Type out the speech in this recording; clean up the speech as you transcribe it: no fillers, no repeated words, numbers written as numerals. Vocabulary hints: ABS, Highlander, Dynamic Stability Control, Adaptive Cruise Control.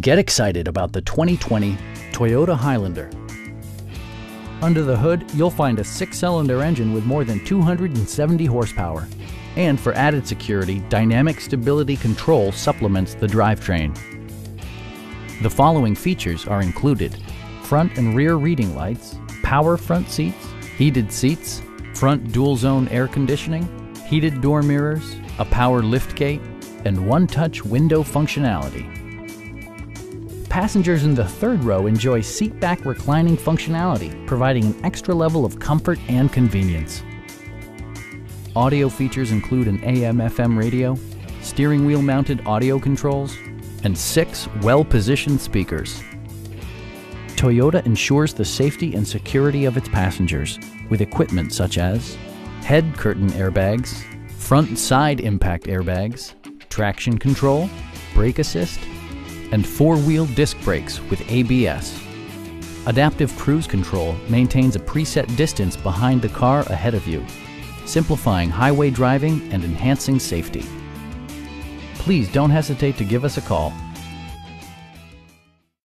Get excited about the 2020 Toyota Highlander. Under the hood, you'll find a 6-cylinder engine with more than 270 horsepower. And for added security, Dynamic Stability Control supplements the drivetrain. The following features are included: front and rear reading lights, power front seats, heated seats, front dual-zone air conditioning, heated door mirrors, a power liftgate, and one-touch window functionality. Passengers in the third row enjoy seat-back reclining functionality, providing an extra level of comfort and convenience. Audio features include an AM/FM radio, steering wheel-mounted audio controls, and 6 well-positioned speakers. Toyota ensures the safety and security of its passengers with equipment such as head curtain airbags, front and side impact airbags, traction control, brake assist, and 4-wheel disc brakes with ABS. Adaptive Cruise Control maintains a preset distance behind the car ahead of you, simplifying highway driving and enhancing safety. Please don't hesitate to give us a call.